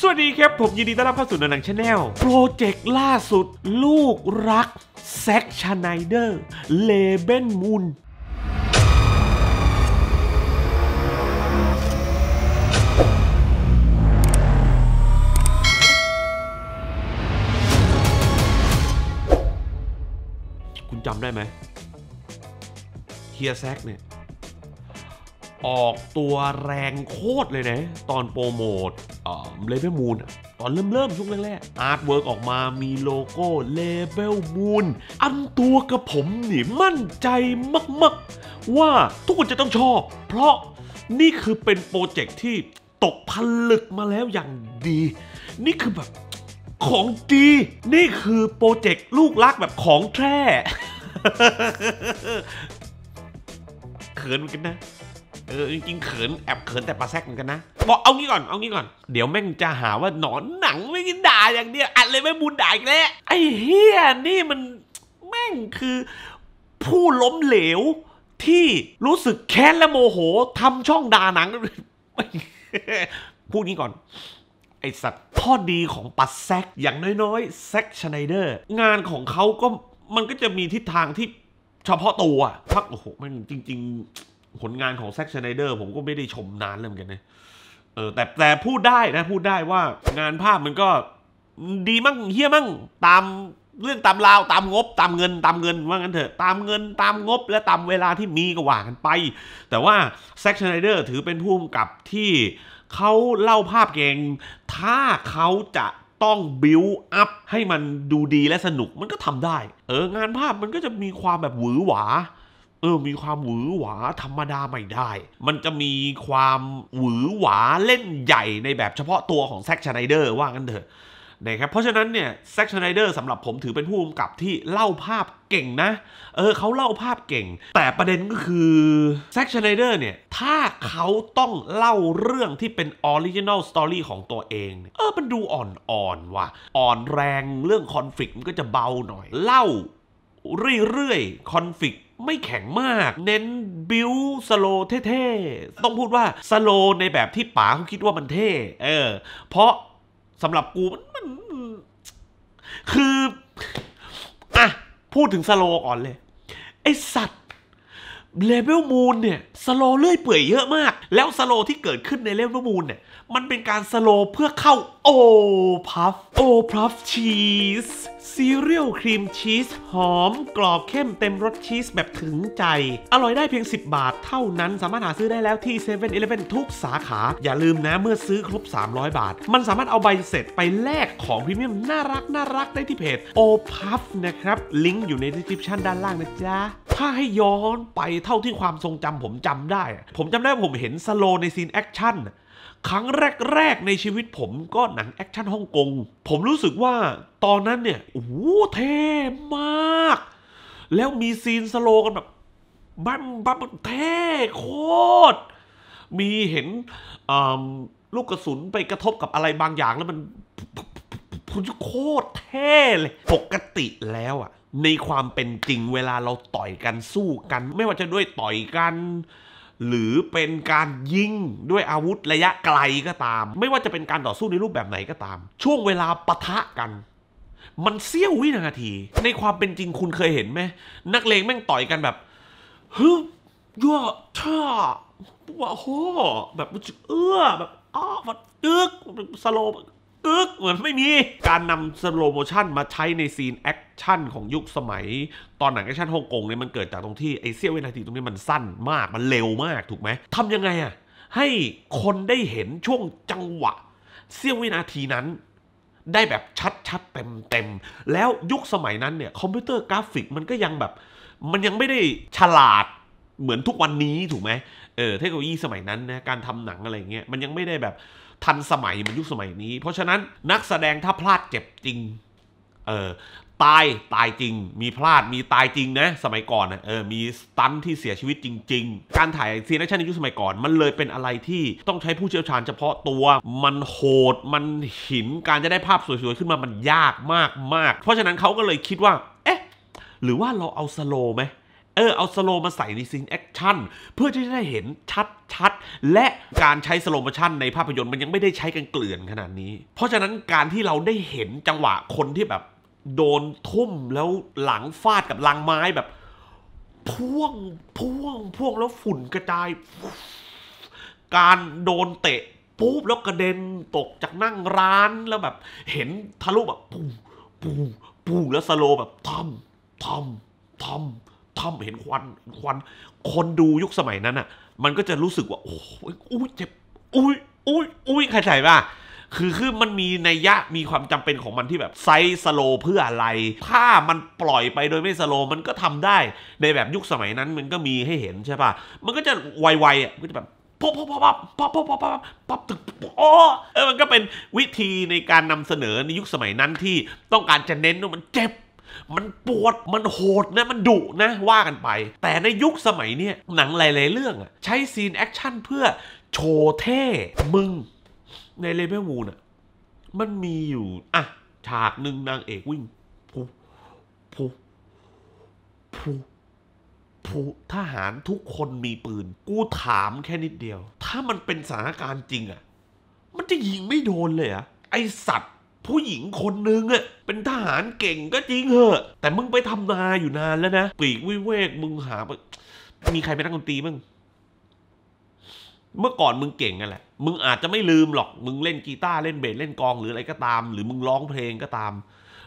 สวัสดีครับผมยินดีต้อนรับเข้าสู่หนังชาแนลโปรเจกต์ล่าสุดลูกรักแซ็กชไนเดอร์Rebel Moonคุณจำได้ไหมเฮียแซ็กเนี่ยออกตัวแรงโคตรเลยนะตอนโปรโมทRebel Moon ตอนเริ่มช่วงแรกๆอาร์ตเวิร์กออกมามีโลโก้ Rebel Moon อันตัวกับผมนี่มั่นใจมากๆว่าทุกคนจะต้องชอบเพราะนี่คือเป็นโปรเจกต์ที่ตกผลึกมาแล้วอย่างดีนี่คือแบบของดีนี่คือโปรเจกต์ลูกรักแบบของแท้ เขินเหมือนกันนะจริงๆเขินแอบเขินแต่ปลาแซกเหมือนกันนะบอกเอางี้ก่อนเดี๋ยวแม่งจะหาว่าหนอนหนังไม่กินด่าอย่างเดียวอัดเลยไม่บูนด่าอีกแล้วไอ้เฮียนี่มันแม่งคือผู้ล้มเหลวที่รู้สึกแค้นและโมโหทำช่องด่าหนัง พูดนี้ก่อนไอ้สัตว์ข้อดีของปลาแซกอย่างน้อยๆแซกชไนเดอร์งานของเขาก็มันก็จะมีทิศทางที่เฉพาะตัวพักโอ้โหมันจริงๆผลงานของแซ็ก ชไนเดอร์ผมก็ไม่ได้ชมนานเลยเหมือนกันนะแต่พูดได้ว่างานภาพมันก็ดีมั่งเฮี้ยมั่งตามเรื่องตามราวตามงบตามเงินว่างั้นเถอะตามเงินตามงบและตามเวลาที่มีก็ว่ากันไปแต่ว่าแซ็ก ชไนเดอร์ถือเป็นผู้กำกับที่เขาเล่าภาพเก่งถ้าเขาจะต้องบิวอัพให้มันดูดีและสนุกมันก็ทำได้งานภาพมันก็จะมีความแบบหวือหวามีความหวือหวาธรรมดาไม่ได้มันจะมีความหวือหวาเล่นใหญ่ในแบบเฉพาะตัวของแซ็ก ชไนเดอร์ว่างั้นเถอะนะครับเพราะฉะนั้นเนี่ยแซ็ก ชไนเดอร์สำหรับผมถือเป็นผู้กำกับที่เล่าภาพเก่งนะเขาเล่าภาพเก่งแต่ประเด็นก็คือแซ็ก ชไนเดอร์เนี่ยถ้าเขาต้องเล่าเรื่องที่เป็นออริจินอลสตอรี่ของตัวเองมันดูอ่อนว่ะอ่อนแรงเรื่องคอนฟลิกต์มันก็จะเบาหน่อยเล่าเรื่อยๆคอนฟลิกต์ไม่แข็งมากเน้นบิวสโลเท่ๆต้องพูดว่าสโลในแบบที่ป๋าเขาคิดว่ามันเท่เพราะสำหรับกูมันคือพูดถึงสโลก่อนเลยไอสัตว์Rebel Moon เนี่ยสโลเลื่อยเปื่อยเยอะมากแล้วสโลที่เกิดขึ้นในRebel Moonเนี่ยมันเป็นการสโลเพื่อเข้าโอพัฟชีสซีเรียลครีมชีสหอมกรอบเข้มเต็มรสชีสแบบถึงใจอร่อยได้เพียง10 บาทเท่านั้นสามารถหาซื้อได้แล้วที่ 7-Eleven ทุกสาขาอย่าลืมนะเมื่อซื้อครบ300 บาทมันสามารถเอาใบเสร็จไปแลกของพรีเมียมน่ารักได้ที่เพจโอพัฟนะครับลิงก์อยู่ใน description ด้านล่างนะจ๊ะถ้าให้ย้อนไปเท่าที่ความทรงจำผมจำได้ผมเห็นสโลในซีนแอคชั่นครั้งแรกๆในชีวิตผมก็หนังแอคชั่นฮ่องกงผมรู้สึกว่าตอนนั้นเนี่ยโอ้โหเท่มากแล้วมีซีนสโลกันแบบบั๊มเท่โคตรมีเห็นลูกกระสุนไปกระทบกับอะไรบางอย่างแล้วมันโคตรเท่เลยปกติแล้วอะในความเป็นจริงเวลาเราต่อยกันสู้กันไม่ว่าจะด้วยต่อยกันหรือเป็นการยิงด้วยอาวุธระยะไกลก็ตามไม่ว่าจะเป็นการต่อสู้ในรูปแบบไหนก็ตามช่วงเวลาปะทะกันมันเสี้ยววินาทีในความเป็นจริงคุณเคยเห็นไหมนักเลงแม่งต่อยกันแบบฮึยั่วท่าว้าโหแบบแบบแบบสโลเหมือนไม่มีการนำสโลโมชั่นมาใช้ในซีนแอคชั่นของยุคสมัยตอนหนังแอคชั่นฮ่องกงเนี่ยมันเกิดจากตรงที่ไอเสี้ยววินาทีตรงนี้มันสั้นมากมันเร็วมากถูกไหมทำยังไงอะให้คนได้เห็นช่วงจังหวะเสี้ยววินาทีนั้นได้แบบชัดเต็มแล้วยุคสมัยนั้นเนี่ยคอมพิวเตอร์กราฟิกมันก็ยังแบบมันยังไม่ได้ฉลาดเหมือนทุกวันนี้ถูกไหมเทคโนโลยีสมัยนั้นนะการทำหนังอะไรเงี้ยมันยังไม่ได้แบบทันสมัยมันยุคสมัยนี้เพราะฉะนั้นนักแสดงถ้าพลาดเจ็บจริงตายจริงมีพลาดมีตายจริงนะสมัยก่อนนะมีสตันที่เสียชีวิตจริงๆการถ่ายซีนแอคชั่นในยุคสมัยก่อนมันเลยเป็นอะไรที่ต้องใช้ผู้เชี่ยวชาญเฉพาะตัวมันโหดมันหินการจะได้ภาพสวยๆขึ้นมามันยากมากเพราะฉะนั้นเขาก็เลยคิดว่าหรือว่าเราเอาสโลว์ไหม เอาสโลมาใส่ในซีนแอคชั่นเพื่อที่จะได้เห็นชัดๆและการใช้สโลโมชั่นในภาพยนตร์มันยังไม่ได้ใช้กันเกลื่อนขนาดนี้เพราะฉะนั้นการที่เราได้เห็นจังหวะคนที่แบบโดนทุ่มแล้วหลังฟาดกับลังไม้แบบพ่วงแล้วฝุ่นกระจายการโดนเตะปุ๊บแล้วกระเด็นตกจากนั่งร้านแล้วแบบเห็นทะลุแบบปูแล้วสโลแบบทอมเห็นควันคนดูยุคสมัยนั้นอ่ะมันก็จะรู้สึกว่าโอ้ยเจ็บอุ้ยใครใส่ป่ะคือมันมีนัยยะมีความจำเป็นของมันที่แบบไซส์สโลเพื่ออะไรถ้ามันปล่อยไปโดยไม่สโลมันก็ทำได้ในแบบยุคสมัยนั้นมันก็มีให้เห็นใช่ป่ะมันก็จะไวๆอ่ะก็จะแบบป๊อบตึกอ๋อมันก็เป็นวิธีในการนำเสนอในยุคสมัยนั้นที่ต้องการจะเน้นว่ามันเจ็บมันปวดมันโหดนะมันดุนะว่ากันไปแต่ในยุคสมัยเนี้ยหนังหลายๆเรื่องอ่ะใช้ซีนแอคชั่นเพื่อโชว์เท่มึงใน Rebel Moon อ่ะมันมีอยู่อ่ะฉากหนึ่งนางเอกวิ่งผู้ทหารทุกคนมีปืนกูถามแค่นิดเดียวถ้ามันเป็นสถานการณ์จริงอ่ะมันจะยิงไม่โดนเลยอ่ะไอสัตว์ผู้หญิงคนนึงอ่ะเป็นทหารเก่งก็จริงเหอะแต่มึงไปทำนาอยู่นานแล้วนะปีกวิเวกมึงหามีใครเป็นนักดนตรีมั้งเมื่อก่อนมึงเก่งนั่นแหละมึงอาจจะไม่ลืมหรอกมึงเล่นกีตาร์เล่นเบสเล่นกลองหรืออะไรก็ตามหรือมึงร้องเพลงก็ตาม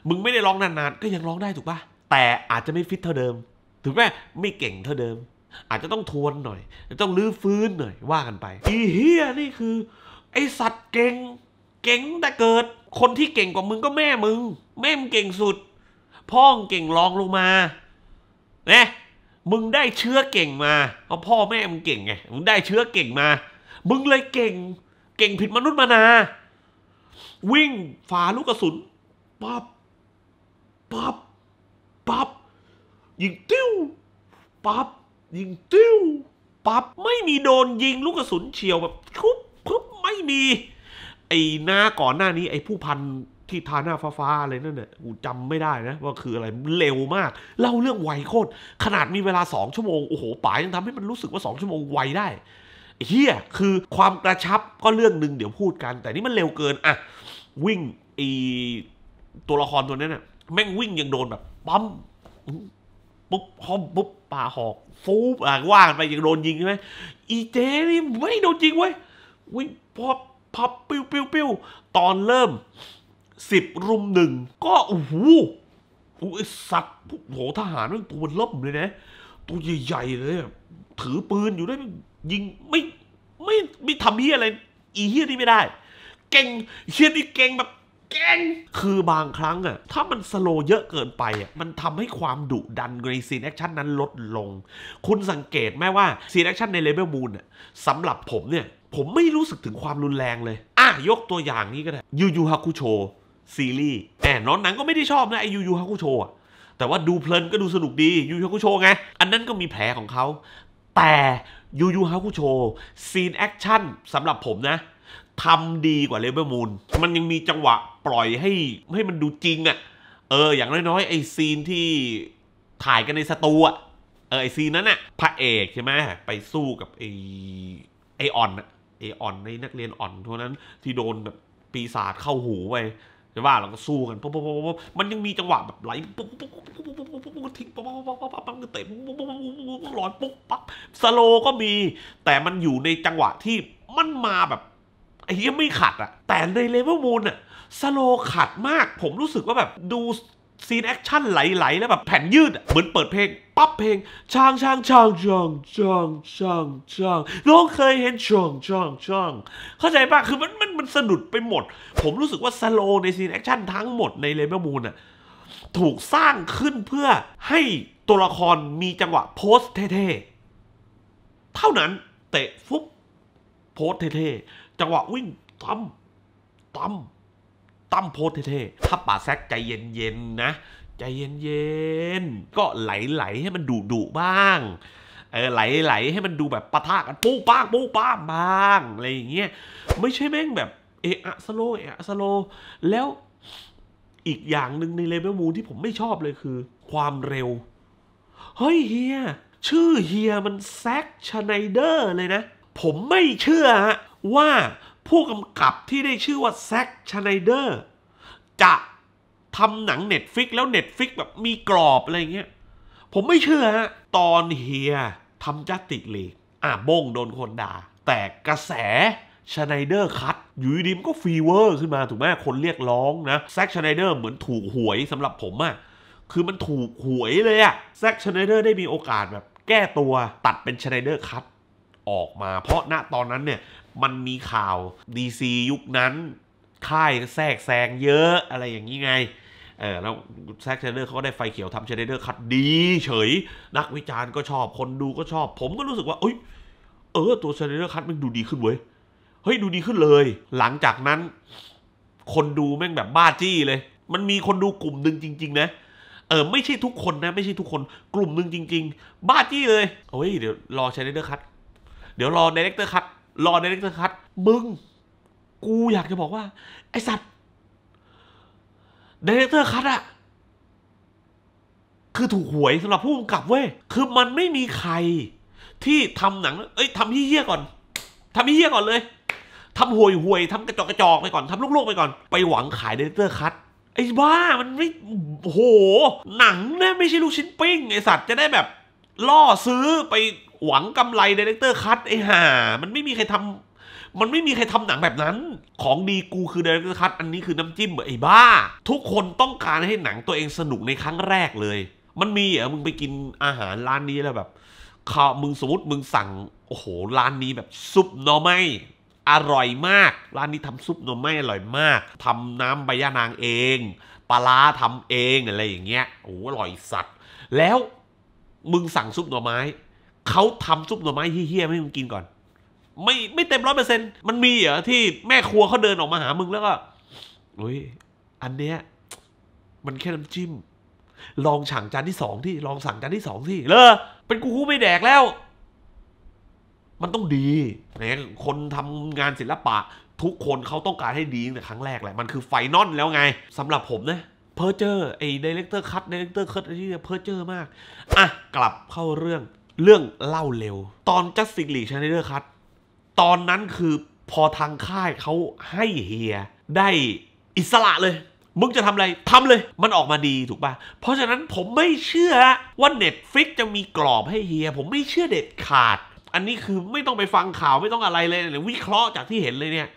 มึงไม่ได้ร้องนานๆก็ยังร้องได้ถูกป่ะแต่อาจจะไม่ฟิตเท่าเดิมถูกไหมไม่เก่งเท่าเดิมอาจจะต้องทวนหน่อยต้องลื้อฟื้นหน่อยว่ากันไปอีเฮียนี่คือไอสัตว์เก่งแต่เกิดคนที่เก่งกว่ามึงก็แม่มึงเก่งสุดพ่อเก่งรองลงมาเนี่ยมึงได้เชื้อเก่งมาเพราะพ่อแม่มึงเก่งไงมึงได้เชื้อเก่งมามึงเลยเก่งผิดมนุษย์มานาวิ่งฝ่าลูกกระสุนปั๊บยิงติ้วปั๊บยิงติ้วปั๊บไม่มีโดนยิงลูกกระสุนเฉียวแบบคุบไม่มีไอ้หน้าก่อนหน้านี้ไอ้ผู้พันที่ทาหน้าฟ้าๆอะไรนั่นเนี่ยกูจำไม่ได้นะว่าคืออะไรเร็วมากเล่าเรื่องไวโคตรขนาดมีเวลา2 ชั่วโมงโอ้โหป๋ายังทำให้มันรู้สึกว่า2 ชั่วโมงไวได้เฮียคือความกระชับก็เรื่องหนึ่งเดี๋ยวพูดกันแต่นี่มันเร็วเกินอ่ะวิ่งไอ้ตัวละครตัวนั้นน่ะแม่งวิ่งยังโดนแบบปั๊มปุ๊บฮอมปุ๊บป่าหอกฟูบว่างไปยังโดนยิงใช่ไหมอีเจนี่ไม่โดนยิงเว้ยวิ่งพับปิ้วตอนเริ่ม10 รุม 1ก็โอ้โหสัตว์โหทหารมันตัวล่มเลยนะตัวใหญ่ๆเลยถือปืนอยู่ได้ยิงไม่ทำเฮียอะไรอีเฮียนี่ไม่ได้เก่งเฮียนี่เก่งแบบเก่งคือบางครั้งอ่ะถ้ามันสโลเยอะเกินไปอ่ะมันทำให้ความดุดันในซีนแอคชั่นนั้นลดลงคุณสังเกตไหมว่าซีนแอคชั่นใน Rebel Moon อ่ะสำหรับผมเนี่ยผมไม่รู้สึกถึงความรุนแรงเลยอ่ะยกตัวอย่างนี้ก็ได้ยูยูฮาคุโชซีรีส์แหมหนังก็ไม่ได้ชอบนะไอยูยูฮาคุโชอ่ะแต่ว่าดูเพลินก็ดูสนุกดียูยูฮาคุโชไงอันนั้นก็มีแผลของเขาแต่ยูยูฮาคุโชซีนแอคชั่นสำหรับผมนะทำดีกว่า Rebel Moon มันยังมีจังหวะปล่อยให้มันดูจริงอ่ะอย่างน้อยๆไอซีนที่ถ่ายกันในสตูอ่ะไอซีนนั้นอ่ะพระเอกใช่ไหมไปสู้กับไอออนอ่ะไอออนในนักเรียนอ่อนตัวนั้นที่โดนแบบปีศาจเข้าหูไปใช่ป่ะเราก็สู้กันปุ๊บมันยังมีจังหวะแบบไหลปุ๊บทิ้งปั๊บเตะร้อนปุ๊บปั๊บสโลก็มีแต่มันอยู่ในจังหวะที่มันมาแบบไอ้เหี้ยไม่ขัดอ่ะแต่ใน Rebel Moon อ่ะสโลขัดมากผมรู้สึกว่าแบบดูซีนแอคชั่นไหลๆแล้วแบบแผ่นยืดเหมือนเปิดเพลงปั๊บเพลงช่างน้องเคยเห็นช่างเข้าใจป่ะคือมันสะดุดไปหมดผมรู้สึกว่าสโลในซีนแอคชั่นทั้งหมดใน Rebel Moon อ่ะถูกสร้างขึ้นเพื่อให้ตัวละครมีจังหวะโพสเท่ๆเท่านั้นเตะฟุบโพสเท่ๆจังหวะวิ่งตั้มโพสเท่ๆถ้าป่าแซกใจเย็นๆนะใจเย็นๆก็ไหลให้มันดุๆบ้างไหลให้มันดูแบบปะทะกันปูป้างปูป้างบ้างอะไรอย่างเงี้ยไม่ใช่แม่งแบบเอะอะสโลแล้วอีกอย่างหนึ่งในRebel Moonที่ผมไม่ชอบเลยคือความเร็ว เฮ้ยเฮียชื่อเฮียมันแซค ชไนเดอร์เลยนะผมไม่เชื่อฮะว่าผู้กำกับที่ได้ชื่อว่าแซค ชไนเดอร์จะทำหนัง Netflix แล้ว Netflix แบบมีกรอบอะไรเงี้ยผมไม่เชื่อฮะตอนเฮียทำจัสติสลีกบงโดนคนด่าแต่กระแสชไนเดอร์คัทอยู่ดีมันก็ฟีเวอร์ขึ้นมาถูกไหมคนเรียกร้องนะแซค ชไนเดอร์เหมือนถูกหวยสำหรับผมอะคือมันถูกหวยเลยอะแซค ชไนเดอร์ได้มีโอกาสแบบแก้ตัวตัดเป็นชไนเดอร์คัทออกมาเพราะณตอนนั้นเนี่ยมันมีข่าว DC ยุคนั้นค่ายแทรกแซงเยอะอะไรอย่างนี้ไงแล้วแซค ชไนเดอร์เขาก็ได้ไฟเขียวทำชไนเดอร์คัทดีเฉยนักวิจารณ์ก็ชอบคนดูก็ชอบผมก็รู้สึกว่าตัวชไนเดอร์คัทมันดูดีขึ้นเว้ยเฮ้ยดูดีขึ้นเลยหลังจากนั้นคนดูแม่งแบบบ้าจี้เลยมันมีคนดูกลุ่มหนึ่งจริงๆนะไม่ใช่ทุกคนนะไม่ใช่ทุกคนกลุ่มหนึ่งจริงๆบ้าจี้เลยเฮ้ยเดี๋ยวรอชไนเดอร์คัทเดี๋ยวรอไดเรคเตอร์คัทมึงกูอยากจะบอกว่าไอสัตว์ไดเรคเตอร์คัทอะคือถูกหวยสำหรับผู้กำกับเว้ยคือมันไม่มีใครที่ทำหนังทำที่เหี้ยก่อนเลยทำห่วยทำกระจอกไปก่อนทำลูกๆไปก่อนไปหวังขายไดเรคเตอร์คัทไอ้บ้ามันไม่โหหนังเนี่ยไม่ใช่ลูกชิ้นปิ้งไอสัตว์จะได้แบบล่อซื้อไปหวังกำไรไดเรคเตอร์คัทไอ้ห่ามันไม่มีใครทำหนังแบบนั้นของดีกูคือไดเรคเตอร์คัทอันนี้คือน้ำจิ้มไอ้บ้าทุกคนต้องการให้หนังตัวเองสนุกในครั้งแรกเลยมันมีมึงไปกินอาหารร้านนี้แล้วแบบข้าวมึงสมมติมึงสั่งโอ้โหร้านนี้แบบซุปหน่อไม้อร่อยมากร้านนี้ทำซุปหน่อไม้อร่อยมากทำน้ำใบย่านางเองปลาร้าทำเองอะไรอย่างเงี้ยโอ้อร่อยสัตว์แล้วมึงสั่งซุปหน่อไม้เขาทำซุปหน่อไม้เฮี้ยๆให้มึงกินก่อนไม่เต็ม 100% มันมีเหรอที่แม่ครัวเขาเดินออกมาหามึงแล้วก็เฮ้ยอันเนี้ยมันแค่น้ำจิ้มลองสั่งจานที่สองที่ลองสั่งจานที่สองที่เลยเป็นกูไม่แดกแล้วมันต้องดีนะคนทำงานศิลปะทุกคนเขาต้องการให้ดีตั้งแต่ครั้งแรกแหละมันคือไฟนอลแล้วไงสำหรับผมนะเพอร์เจอร์ไอ้ไดเรคเตอร์คัทอะไรที่เพอร์เจอร์มากอ่ะกลับเข้าเรื่องเล่าเร็วตอนจัสติสลีกชไนเดอร์คัทตอนนั้นคือพอทางค่ายเขาให้เฮียได้อิสระเลยมึงจะทำอะไรทำเลยมันออกมาดีถูกป่ะเพราะฉะนั้นผมไม่เชื่อว่า Netflix จะมีกรอบให้เฮียผมไม่เชื่อเด็ดขาดอันนี้คือไม่ต้องไปฟังข่าวไม่ต้องอะไรเลยหรือวิเคราะห์จากที่เห็นเลยเนี่ย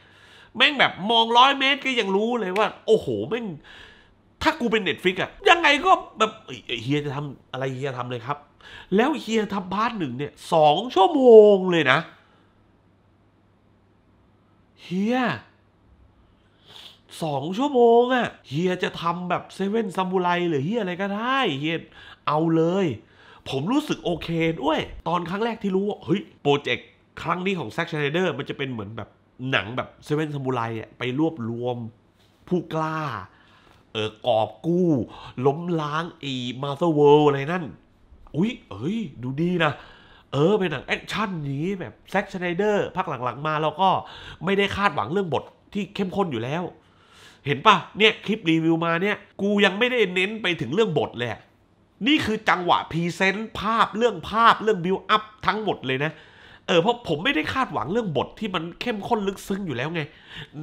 แม่งแบบมอง100 เมตรก็ยังรู้เลยว่าโอ้โหแม่งถ้ากูเป็น Netflix อะยังไงก็แบบเฮียจะทำอะไรเฮียทำเลยครับแล้วเฮียทำพาร์ทหนึ่งเนี่ย2 ชั่วโมงเลยนะเฮีย2 ชั่วโมงอะเฮียจะทำแบบเซเว่นซามูไรหรือเฮียอะไรก็ได้เฮียเอาเลยผมรู้สึกโอเคด้วยตอนครั้งแรกที่รู้ว่าเฮ้ยโปรเจกต์ครั้งนี้ของแซค ชไนเดอร์มันจะเป็นเหมือนแบบหนังแบบเซเว่นซามูไรอะไปรวบรวมผู้กล้ากอบกู้ล้มล้างไอ้มาสเตอร์เวิลด์อะไรนั่นอุ้ยดูดีนะเป็นหนังแอคชั่นนี้แบบแซค ชไนเดอร์พักหลังๆมาแล้วก็ไม่ได้คาดหวังเรื่องบทที่เข้มข้นอยู่แล้วเห็นป่ะเนี่ยคลิปรีวิวมาเนี่ยกูยังไม่ได้เน้นไปถึงเรื่องบทเลยนี่คือจังหวะพรีเซนต์ภาพเรื่องบิวอัพทั้งหมดเลยนะเพราะผมไม่ได้คาดหวังเรื่องบทที่มันเข้มข้นลึกซึ้งอยู่แล้วไง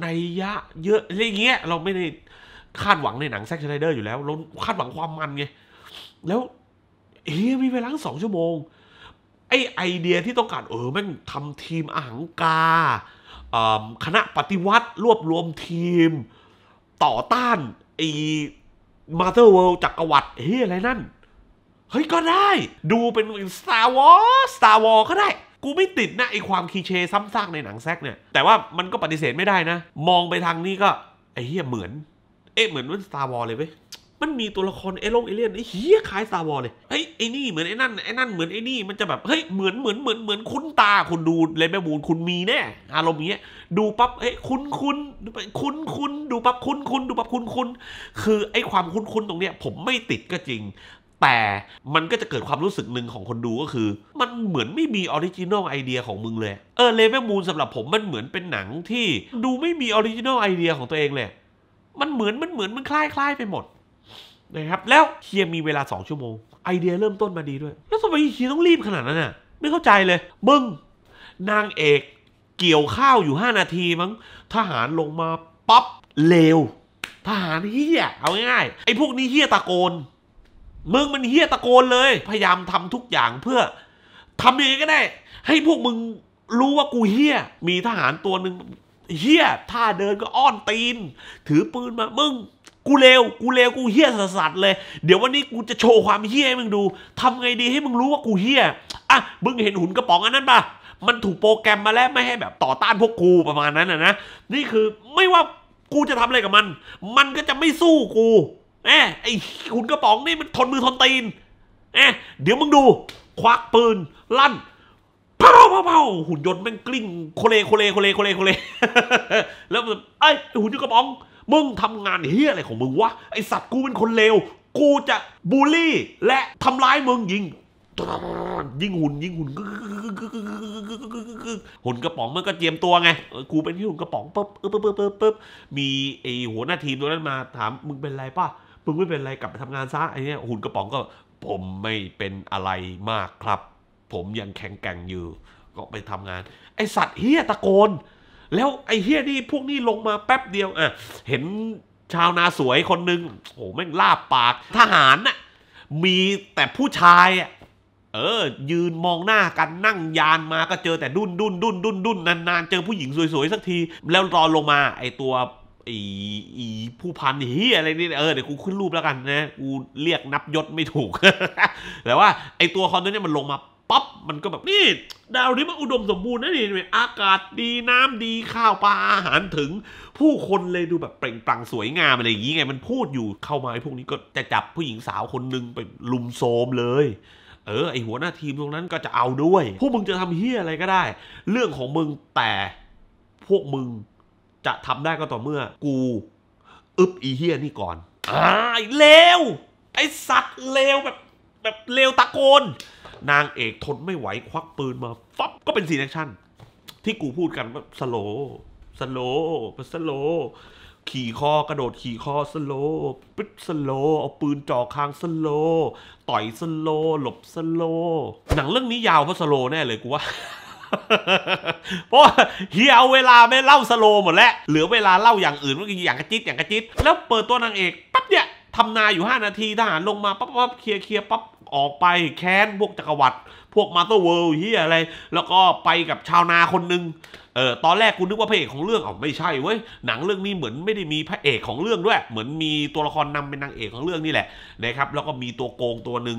นัยยะเยอะอะไรเงี้ยเราไม่ได้คาดหวังในหนังแซค ชไนเดอร์อยู่แล้วเราคาดหวังความมันไงแล้วเฮียมีเวลา2 ชั่วโมงไอเดียที่ต้องการแม่งทำทีมอหังกาคณะปฏิวัติรวบรวมทีมต่อต้านไอมาสเตอร์เวิลด์จักรวรรดิอะไรนั่นเฮ้ยก็ได้ดูเป็น Star Wars ก็ได้กูไม่ติดนะไอความคลีเช่ซ้ำซากในหนังแซกเนี่ยแต่ว่ามันก็ปฏิเสธไม่ได้นะมองไปทางนี้ก็ไอเฮียเหมือนเหมือนว่า Star Wars เลยเว้ยมันมีตัวละครเอเลี่ยนเฮี้ยคล้าย Star Wars เลยเฮ้ยไอ้นี่เหมือนไอ้นั่นเหมือนไอ้นี่มันจะแบบเฮ้ยเหมือนคุ้นตาคุณดูRebel Moonคุณมีแน่อารมณ์เงี้ยดูปั๊บคุ้นดูปั๊บคุ้นคือไอ้ความคุ้นตรงเนี้ยผมไม่ติดก็จริงแต่มันก็จะเกิดความรู้สึกหนึ่งของคนดูก็คือมันเหมือนไม่มีออริจินอลไอเดียของมึงเลยRebel Moonสำหรับผมมันเหมือนเป็นหนังที่ดูไม่มีออริจินอลไอเดียของตัวเองเลยมันเหมือนมันคล้ายไปหมด นะครับแล้วเฮียมีเวลา2ชั่วโมงไอเดียเริ่มต้นมาดีด้วยแล้วทำไมเฮียต้องรีบขนาดนั้นน่ะไม่เข้าใจเลยมึงนางเอกเกี่ยวข้าวอยู่5นาทีมั้งทหารลงมาปั๊บเลวทหารเฮียเอาง่ายๆไอพวกนี้เฮียตะโกนมึงมันเฮียตะโกนเลยพยายามทำทุกอย่างเพื่อทำยังไงก็ได้ให้พวกมึงรู้ว่ากูเฮียมีทหารตัวหนึ่งเฮียท่าเดินก็อ้อนตีนถือปืนมามึงกูเลวกูเฮี้ยสัสๆเลยเดี๋ยววันนี้กูจะโชว์ความเฮี้ยให้มึงดูทำไงดีให้มึงรู้ว่ากูเฮี้ยอ่ะมึงเห็นหุ่นกระป๋องอันนั้นปะมันถูกโปรแกรมมาแล้วไม่ให้แบบต่อต้านพวกกูประมาณนั้นนะนี่คือไม่ว่ากูจะทำอะไรกับมันมันก็จะไม่สู้กูแหมไอหุ่นกระป๋องนี่มันทนมือทนตีนแหมเดี๋ยวมึงดูควักปืนลั่นเป้าเป้าหุ่นยนต์แม่งกลิ้งโคเลแล้วไอหุ่นกระป๋องมึงทำงานเฮี้ยอะไรของมึงวะไอสัตว์กูเป็นคนเลวกูจะบูลลี่และทำร้ายมึงยิงหุ่นหุ่นกระป๋องมันก็เจียมตัวไงกูเป็นที่หุ่นกระป๋องปุ๊บมีไอหัวหน้าทีมตัวนั้นมาถามมึงเป็นไรป่ะมึงไม่เป็นไรกลับไปทำงานซะไอเนี้ยหุ่นกระป๋องก็ผมไม่เป็นอะไรมากครับผมยังแข็งแกร่งอยู่ก็ไปทำงานไอสัตว์เฮี้ยตะโกนแล้วไอ้เฮี้ยนี่พวกนี้ลงมาแป๊บเดียวอ่ะเห็นชาวนาสวยคนหนึ่งโอ้แม่งลาบปากทหารน่ะมีแต่ผู้ชายอ่ะยืนมองหน้ากันนั่งยานมาก็เจอแต่ดุนนานๆเจอผู้หญิงสวยๆสักทีแล้วรอลงมาไอ้ตัวไอ้ผู้พันเฮี้ยอะไรนี่เดี๋ยวกูขึ้นรูปแล้วกันนะกูเรียกนับยศไม่ถูก แต่ว่าไอ้ตัวคอนตัวนี้มันลงมาปั๊บมันก็แบบนี่ดาวนี้มันอุดมสมบูรณ์นะนี่อากาศดีน้ำดีข้าวปลาอาหารถึงผู้คนเลยดูแบบเปล่งปลั่งสวยงามอะไรอย่างงี้ไงมันพูดอยู่เข้ามาไอ้พวกนี้ก็จะจับผู้หญิงสาวคนหนึ่งไปลุมโซมเลยไอหัวหน้าทีมตรงนั้นก็จะเอาด้วยพวกมึงจะทำเหี้ยอะไรก็ได้เรื่องของมึงแต่พวกมึงจะทำได้ก็ต่อเมื่อกูอึบอีเหี้ยนี่ก่อนเลวไอสัตว์เลวแบบเลวตะโกนนางเอกทนไม่ไหวควักปืนมาฟับก็เป็นซีนแอคชั่นที่กูพูดกันว่าสโลว์ขี่คอกระโดดขี่คอสโลว์ปิดสโลว์เอาปืนจ่อคางสโลว์ต่อยสโลว์หลบสโลว์หนังเรื่องนี้ยาวเพราะสโลว์แน่เลยกูว่า เพราะเฮียเอาเวลาไม่เล่าสโลว์หมดแล้วเหลือเวลาเล่าอย่างอื่นว่าอย่างกระจิ๊ดแล้วเปิดตัวนางเอกปั๊บเนี่ยทำนาอยู่5นาทีทหารลงมาปั๊บเคลียร์ปั๊บออกไปแค้นพวกจักรวรรดิพวกมาสเตอร์เวิลด์เฮียอะไรแล้วก็ไปกับชาวนาคนหนึ่งตอนแรกกูนึกว่าพระเอกของเรื่องไม่ใช่เว้ยหนังเรื่องนี้เหมือนไม่ได้มีพระเอกของเรื่องด้วยเหมือนมีตัวละครนำเป็นนางเอกของเรื่องนี่แหละนะครับแล้วก็มีตัวโกงตัวหนึ่ง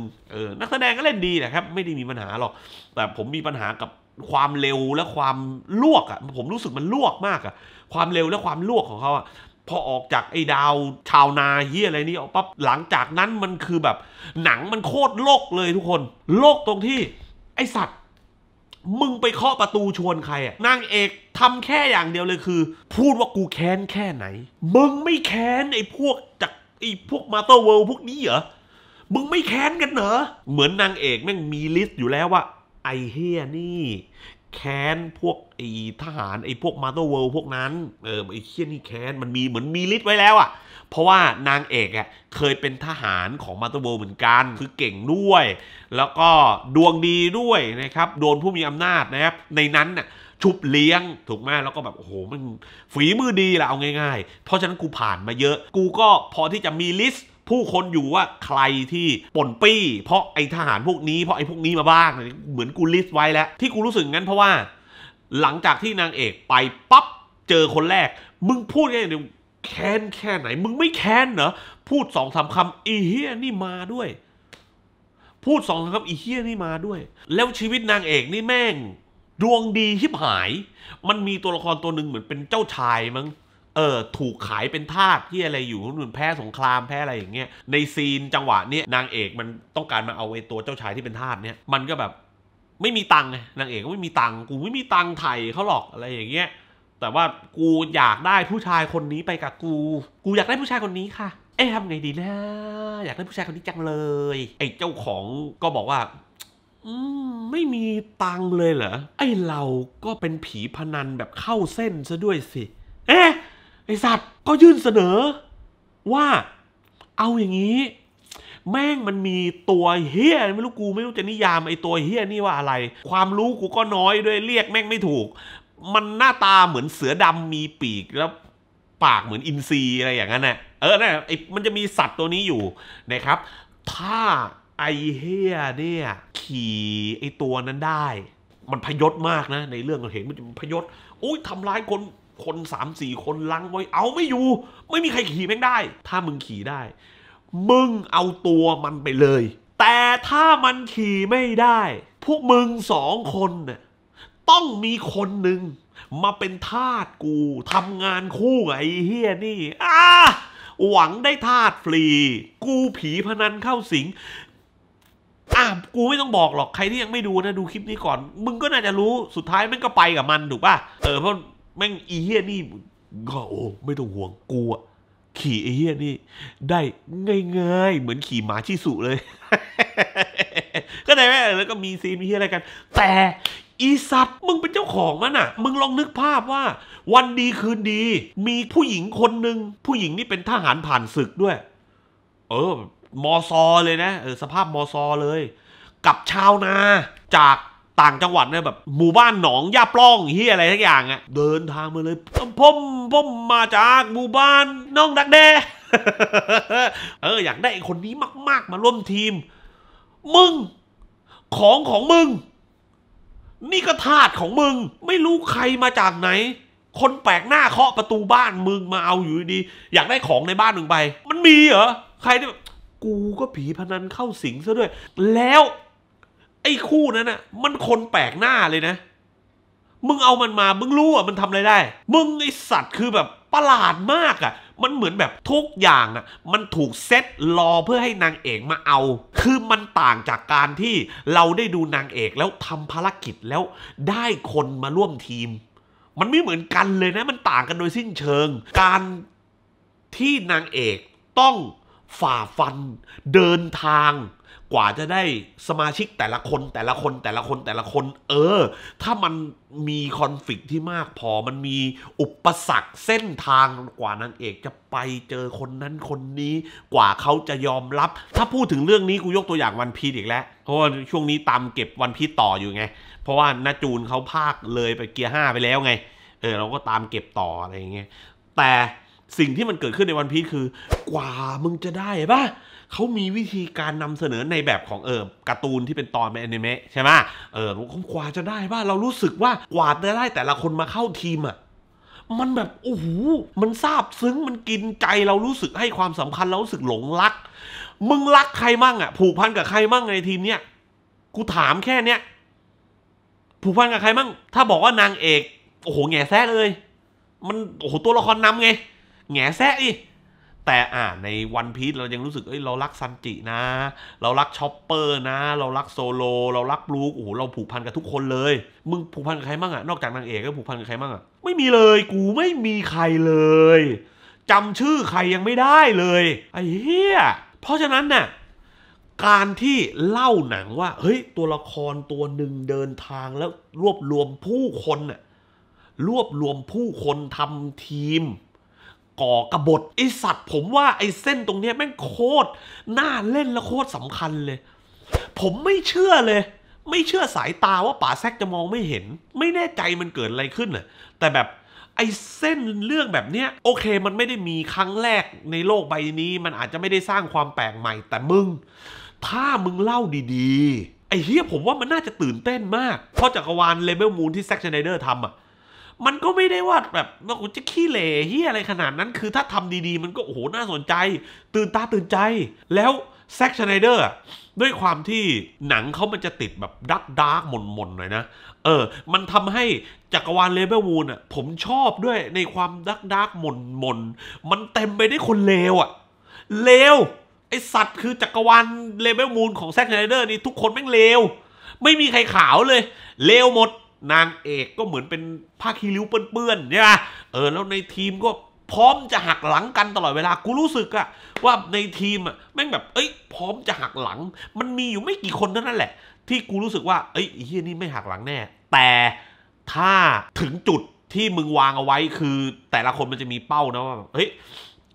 นักแสดงก็เล่นดีนะครับไม่ได้มีปัญหาหรอกแต่ผมมีปัญหากับความเร็วและความลวกอ่ะผมรู้สึกมันลวกมากอ่ะความเร็วและความลวกของเขาอ่ะพอออกจากไอ้ดาวชาวนาเฮียอะไรนี่ออกปั๊บหลังจากนั้นมันคือแบบหนังมันโคตรโลกเลยทุกคนโลกตรงที่ไอ้สัตว์มึงไปเคาะประตูชวนใครอะนางเอกทำแค่อย่างเดียวเลยคือพูดว่ากูแค้นแค่ไหนมึงไม่แค้นไอ้พวกจากไอ้พวกมาสเตอร์เวิลด์พวกนี้เหรอมึงไม่แค้นกันเหรอเหมือนนางเอกแม่งมีลิสต์อยู่แล้วว่าไอ้เฮียนี่แค้นพวกไอ้ทหารไอ้พวกมาสเตอร์เวิลด์พวกนั้นไอ้เฮี้ยนี่แค้นมันมีเหมือนมีลิสต์ไว้แล้วอ่ะเพราะว่านางเอกอ่ะเคยเป็นทหารของมาสเตอร์เวิลด์เหมือนกันคือเก่งด้วยแล้วก็ดวงดีด้วยนะครับโดนผู้มีอำนาจนะครับในนั้นน่ะชุบเลี้ยงถูกไหมแล้วก็แบบโอ้โหมันฝีมือดีแหละเอาง่ายๆเพราะฉะนั้นกูผ่านมาเยอะกูก็พอที่จะมีลิสต์ผู้คนอยู่ว่าใครที่ป่นปี้เพราะไอ้ทหารพวกนี้เพราะไอ้พวกนี้มาบ้างเหมือนกูลิสต์ไว้แล้วที่กูรู้สึกงั้นเพราะว่าหลังจากที่นางเอกไปปั๊บเจอคนแรกมึงพูดแค่เดียวแค้นแค่ไหนมึงไม่แค้นเหรอพูด2-3คำอีเฮียนี่มาด้วยพูด2-3คำอีเฮียนี่มาด้วยแล้วชีวิตนางเอกนี่แม่งดวงดีชิบหายมันมีตัวละครตัวหนึ่งเหมือนเป็นเจ้าชายมั้งถูกขายเป็นทาสที่อะไรอยู่เหมือนแพ้สงครามแพ้อะไรอย่างเงี้ยในซีนจังหวะเนี้ยนางเอกมันต้องการมาเอาไอ้ตัวเจ้าชายที่เป็นทาสเนี้ยมันก็แบบไม่มีตังค์นางเอกก็ไม่มีตังค์กูไม่มีตังค์ไถ่เขาหรอกอะไรอย่างเงี้ยแต่ว่ากูอยากได้ผู้ชายคนนี้ไปกับกูอยากได้ผู้ชายคนนี้ค่ะทำไงดีนะอยากได้ผู้ชายคนนี้จังเลยไอ้เจ้าของก็บอกว่าไม่มีตังค์เลยเหรอไอ้เราก็เป็นผีพนันแบบเข้าเส้นซะด้วยสิไอ้สัตว์ก็ยื่นเสนอว่าเอาอย่างนี้ แม่งมันมีตัวเฮี้ยไม่รู้กูไม่รู้จะนิยามไอ้ตัวเฮี้ยนี่ว่าอะไรความรู้กูก็น้อยด้วยเรียกแม่งไม่ถูกมันหน้าตาเหมือนเสือดำมีปีกแล้วปากเหมือนอินทรีอะไรอย่างนั้นน่ะนั่นไอ้มันจะมีสัตว์ตัวนี้อยู่นะครับถ้าไอ้เฮี้ยเนี่ยขี่ไอ้ตัวนั้นได้มันพยศมากนะในเรื่องเราเห็นมันจะพยศอุ้ยทำร้ายคน 3-4 คนลังไว้เอาไม่อยู่ไม่มีใครขี่แม่งได้ถ้ามึงขี่ได้มึงเอาตัวมันไปเลยแต่ถ้ามันขี่ไม่ได้พวกมึง2คนน่ะต้องมีคนหนึ่งมาเป็นทาสกูทำงานคู่ไอ้เหี้ยนี่หวังได้ทาสฟรีกูผีพนันเข้าสิงกูไม่ต้องบอกหรอกใครที่ยังไม่ดูนะดูคลิปนี้ก่อนมึงก็น่าจะรู้สุดท้ายมันก็ไปกับมันถูกป่ะเพราะแม่งไอ้เหี้ยนี่ก็โอ้ไม่ต้องห่วงกูอะขี่ไอ้เหี้ยนี่ได้ง่ายๆเหมือนขี่หมาชิสุเลย ก็ได้ไหมแล้วก็มีซีนมีเหี้ยอะไรกันแต่อีสัตว์มึงเป็นเจ้าของมันน่ะมึงลองนึกภาพว่าวันดีคืนดีมีผู้หญิงคนหนึ่งผู้หญิงนี่เป็นทหารผ่านศึกด้วยมอซอเลยนะสภาพมอซอเลยกับชาวนาจากต่างจังหวัดเนี่ยแบบหมู่บ้านหนองย่าปล้องเฮียอะไรทั้งอย่างอะเดินทางมาเลยผมมาจากหมู่บ้านน้องดักแด้ อยากได้คนนี้มากๆมาร่วมทีมมึงของมึงนี่ก็ทาสของมึงไม่รู้ใครมาจากไหนคนแปลกหน้าเคาะประตูบ้านมึงมาเอาอยู่ดีอยากได้ของในบ้านมึงไปมันมีเหรอใครที่กูก็ผีพนันเข้าสิงซะด้วยแล้วไอ้คู่นั้นน่ะมันคนแปลกหน้าเลยนะมึงเอามันมามึงรู้อ่ะมันทำอะไรได้มึงไอสัตว์คือแบบประหลาดมากอ่ะมันเหมือนแบบทุกอย่างอ่ะมันถูกเซตรอเพื่อให้นางเอกมาเอาคือมันต่างจากการที่เราได้ดูนางเอกแล้วทำภารกิจแล้วได้คนมาร่วมทีมมันไม่เหมือนกันเลยนะมันต่างกันโดยสิ้นเชิงการที่นางเอกต้องฝ่าฟันเดินทางกว่าจะได้สมาชิกแต่ละคนถ้ามันมีคอนฟลิกต์ที่มากพอมันมีอุปสรรคเส้นทางกว่านางเอกจะไปเจอคนนั้นคนนี้กว่าเขาจะยอมรับถ้าพูดถึงเรื่องนี้กูยกตัวอย่างวันพีซอีกแล้วเพราะว่าช่วงนี้ตามเก็บวันพีซต่ออยู่ไงเพราะว่านาจูนเขาพากเลยไปเกียร์5ไปแล้วไงเราก็ตามเก็บต่ออะไรอย่างเงี้ยแต่สิ่งที่มันเกิดขึ้นในวันพีซคือกว่ามึงจะได้ป่ะเขามีวิธีการนำเสนอในแบบของการ์ตูนที่เป็นตอนเป็นอนิเมะใช่ไหมกว่าจะได้ป่ะเรารู้สึกว่ากว่าจะได้แต่ละคนมาเข้าทีมอ่ะมันแบบโอ้โหมันซาบซึ้งมันกินใจเรารู้สึกให้ความสำคัญเรารู้สึกหลงรักมึงรักใครมั่งอ่ะผูกพันกับใครมั่งในทีมเนี้ยกูถามแค่เนี้ยผูกพันกับใครมั่งถ้าบอกว่านางเอกโอ้โหแง่แซ่เลยมันโอ้โหตัวละครนำไงแง่แซะอีแต่ในวันพีซเรายังรู้สึกเรารักซันจินะเรารักช็อปเปอร์นะเรารักโซโลเรารักลูกโอ้โหเราผูกพันกับทุกคนเลยมึงผูกพันกับใครมั่งนอกจากนางเอกก็ผูกพันกับใครมั่งไม่มีเลยกูไม่มีใครเลยจำชื่อใครยังไม่ได้เลยไอ้เหี้ยเพราะฉะนั้นน่ะการที่เล่าหนังว่าเฮ้ยตัวละครตัวหนึ่งเดินทางแล้วรวบรวมผู้คนน่ะรวบรวมผู้คนทำทีมก่อกบฏไอสัตว์ผมว่าไอเส้นตรงนี้แม่งโคตรน่าเล่นและโคตรสำคัญเลยผมไม่เชื่อเลยไม่เชื่อสายตาว่าป๋าแซกจะมองไม่เห็นไม่แน่ใจมันเกิดอะไรขึ้นน่ะแต่แบบไอเส้นเรื่องแบบเนี้ยโอเคมันไม่ได้มีครั้งแรกในโลกใบนี้มันอาจจะไม่ได้สร้างความแปลกใหม่แต่มึงถ้ามึงเล่าดีๆไอเฮียผมว่ามันน่าจะตื่นเต้นมากเพราะจักรวาล Rebel Moon ที่แซค ชไนเดอร์ทำอ่ะมันก็ไม่ได้ว่าแบบว่ากูจะขี้เหร่เฮียอะไรขนาดนั้นคือถ้าทำดีๆมันก็โอ้โหน่าสนใจตื่นตาตื่นใจแล้วแซค ชไนเดอร์ด้วยความที่หนังเขามันจะติดแบบดาร์กหม่นหน่อยนะมันทำให้จักรวาล Rebel Moon อ่ะผมชอบด้วยในความดาร์กหม่นมันเต็มไปด้วยคนเลวไอสัตว์คือจักรวาล Rebel Moon ของแซค ชไนเดอร์นี่ทุกคนแม่งเลวไม่มีใครขาวเลยเลวหมดนางเอกก็เหมือนเป็นผ้าคีริ้วเปื้อนๆใช่ไหมแล้วในทีมก็พร้อมจะหักหลังกันตลอดเวลากูรู้สึกอะว่าในทีมอะแม่งแบบพร้อมจะหักหลังมันมีอยู่ไม่กี่คนเท่านั้นแหละที่กูรู้สึกว่าเฮียนี่ไม่หักหลังแน่แต่ถ้าถึงจุดที่มึงวางเอาไว้คือแต่ละคนมันจะมีเป้านะว่า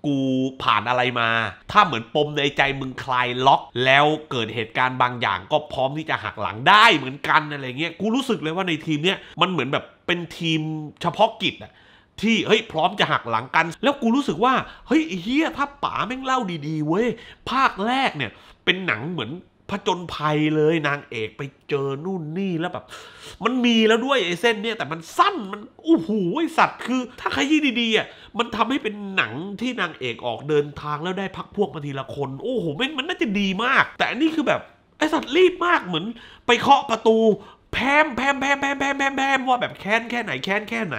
กูผ่านอะไรมาถ้าเหมือนปมในใจมึงคลายล็อกแล้วเกิดเหตุการณ์บางอย่างก็พร้อมที่จะหักหลังได้เหมือนกันอะไรเงี้ยกูรู้สึกเลยว่าในทีมเนี้ยมันเหมือนแบบเป็นทีมเฉพาะกิจอะที่เฮ้ยพร้อมจะหักหลังกันแล้วกูรู้สึกว่าเฮ้ยเฮียถ้าป๋าแม่งเล่าดีๆเว้ยภาคแรกเนี่ยเป็นหนังเหมือนผจญภัยเลยนางเอกไปเจอนู่นนี่แล้วแบบมันมีแล้วด้วยไอ้เส้นเนี่ยแต่มันสั้นมันโอ้โหไอ้สัตว์คือถ้าขยี้ดีๆอ่ะมันทำให้เป็นหนังที่นางเอกออกเดินทางแล้วได้พักพวกมาทีละคนโอ้โหมันน่าจะดีมากแต่นี่คือแบบไอ้สัตว์รีบมากเหมือนไปเคาะประตูแพมว่าแบบแค้นแค่ไหน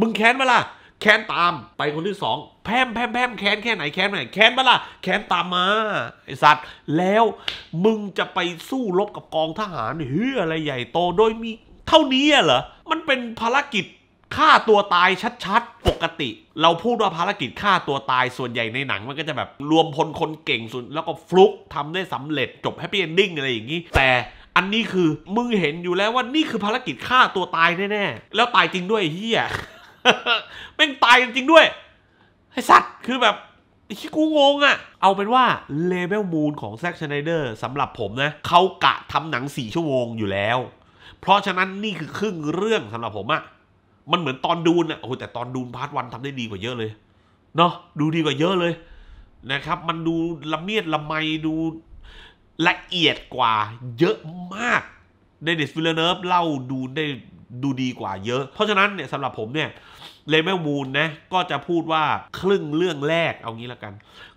มึงแค้นเวลาแค้นตามไปคนที่สองแพมแค้นแค่ไหนแค้นบ้าล่ะแค้นตามมาไอสัตว์แล้วมึงจะไปสู้รบกับกองทหารเฮ้ยอะไรใหญ่โตโดยมีเท่านี้เหรอมันเป็นภารกิจฆ่าตัวตายชัดๆปกติเราพูดว่าภารกิจฆ่าตัวตายส่วนใหญ่ในหนังมันก็จะแบบรวมพลคนเก่งสุดแล้วก็ฟลุกทำได้สำเร็จจบแฮปปี้เอนดิ้งอะไรอย่างนี้แต่อันนี้คือมึงเห็นอยู่แล้วว่านี่คือภารกิจฆ่าตัวตายแน่ๆแล้วตายจริงด้วยเฮียแม่งตายจริงด้วยไอ้สัตว์คือแบบกูงงอะเอาเป็นว่า Rebel Moon ของแซ็ค ชไนเดอร์สำหรับผมนะเขากะทำหนัง4 ชั่วโมงอยู่แล้วเพราะฉะนั้นนี่คือครึ่งเรื่องสำหรับผมอะมันเหมือนตอนดูนอะโอ้แต่ตอนดูนพาร์ท 1ทำได้ดีกว่าเยอะเลยเนาะดูดีกว่าเยอะเลยนะครับมันดูละเมียดละไมดูละเอียดกว่าเยอะมากเดนิส วิลเลเนิฟเล่าดูได้ดูดีกว่าเยอะเพราะฉะนั้นเนี่ยสำหรับผมเนี่ยRebel Moon นะก็จะพูดว่าครึ่งเรื่องแรกเอางี้ละกัน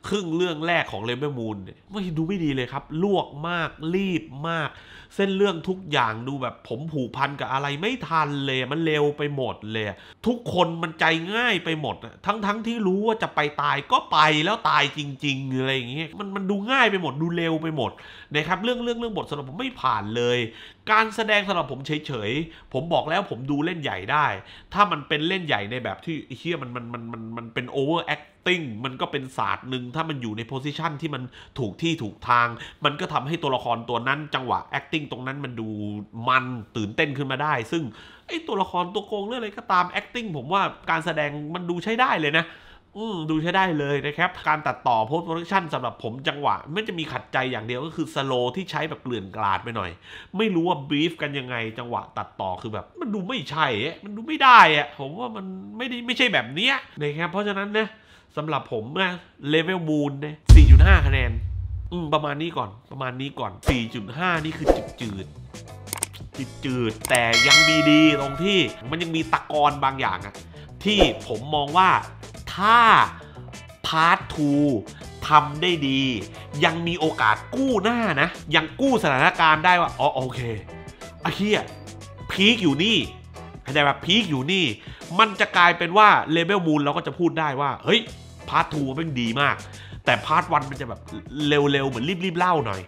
ครึ่งเรื่องแรกของRebel Moonเนี่ยไม่ดีเลยครับลวกมากรีบมากเส้นเรื่องทุกอย่างดูแบบผมผูกพันกับอะไรไม่ทันเลยมันเร็วไปหมดเลยทุกคนมันใจง่ายไปหมดทั้งที่รู้ว่าจะไปตายก็ไปแล้วตายจริงๆอะไรอย่างเงี้ยมันดูง่ายไปหมดดูเร็วไปหมดนะครับเรื่องบทสำหรับผมไม่ผ่านเลยการแสดงสำหรับผมเฉยๆผมบอกแล้วผมดูเล่นใหญ่ได้ถ้ามันเป็นเล่นใหญ่ในแบบที่เฮียมันเป็น overacting มันก็เป็นศาสตร์หนึ่งถ้ามันอยู่ใน position ที่มันถูกที่ถูกทางมันก็ทำให้ตัวละครตัวนั้นจังหวะ acting ตรงนั้นมันดูมันตื่นเต้นขึ้นมาได้ซึ่งไอ้ตัวละครตัวโกงเรื่องอะไรก็ตาม acting ผมว่าการแสดงมันดูใช้ได้เลยนะดูใช้ได้เลยนะครับการตัดต่อ post production สำหรับผมจังหวะไม่จะมีขัดใจอย่างเดียวก็คือ slow ที่ใช้แบบเกลื่อนกลาดไปหน่อยไม่รู้ว่า brief กันยังไงจังหวะตัดต่อคือแบบมันดูไม่ใช่มันดูไม่ได้อะผมว่ามันไม่ใช่แบบนี้นะครับเพราะฉะนั้นนะสำหรับผมนะ Rebel Moon นะ 4.5 คะแนนประมาณนี้ก่อน 4.5 นี่คือจืดแต่ยังดีตรงที่มันยังมีตะกอนบางอย่างอะที่ผมมองว่าถ้าพาร์ท 2ทำได้ดียังมีโอกาสกู้หน้านะยังกู้สถานการณ์ได้ว่าอ๋อโอเคไอ้เหี้ยพีคอยู่นี่เข้าใจป่ะพีคอยู่นี่มันจะกลายเป็นว่าRebel Moonเราก็จะพูดได้ว่าเฮ้ยพาร์ท 2มันดีมากแต่พาร์ท 1มันจะแบบเร็วๆเหมือนรีบๆเล่าหน่อย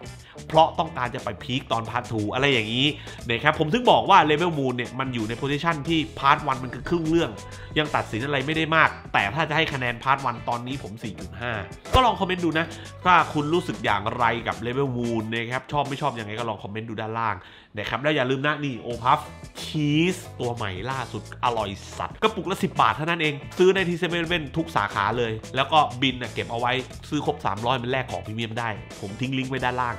เพราะต้องการจะไปพีคตอนพาร์ท 2อะไรอย่างนี้นะครับผมถึงบอกว่าRebel Moonเนี่ยมันอยู่ในโพซิชันที่พาร์ท 1มันคือครึ่งเรื่องยังตัดสินอะไรไม่ได้มากแต่ถ้าจะให้คะแนนพาร์ท 1ตอนนี้ผม 4.5 ก็ลองคอมเมนต์ดูนะถ้าคุณรู้สึกอย่างไรกับRebel Moonนะครับชอบไม่ชอบยังไงก็ลองคอมเมนต์ดูด้านล่างนะครับแล้วอย่าลืมนะนี่โอพัฟชีสตัวใหม่ล่าสุดอร่อยสัตว์กระปุกละ10 บาทเท่านั้นเองซื้อในที่เซเว่นทุกสาขาเลยแล้วก็บินเก็บเอาไว้ซื้อครบ300เป็นแลกของพรีเมียมได้ผมทิ้งลิงก์ไว้ด้านล่าง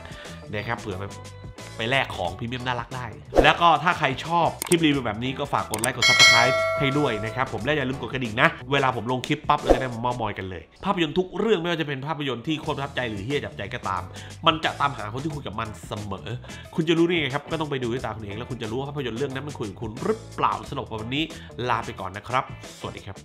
นะครับเผื่อไปแลกของพรีเมียมน่ารักได้แล้วก็ถ้าใครชอบคลิปรีวิวแบบนี้ก็ฝากกดไลค์กด Subscribe ให้ด้วยนะครับผมและอย่าลืมกดกระดิ่งนะเวลาผมลงคลิปปั๊บเราจะได้มาเม้ามอยกันเลยภาพยนตร์ทุกเรื่องไม่ว่าจะเป็นภาพยนตร์ที่คนประทับใจหรือเฮี้ยจับใจก็ตามมันจะตามหาคนที่คุยกับมันเสมอคุณจะรู้ได้ไงครับก็ต้องไปดูด้วยตาคุณเองแล้วคุณจะรู้ว่าภาพยนตร์เรื่องนั้นมันคุยกับคุณหรือเปล่าสำหรับวันนี้ลาไปก่อนนะครับสวัสดีครับ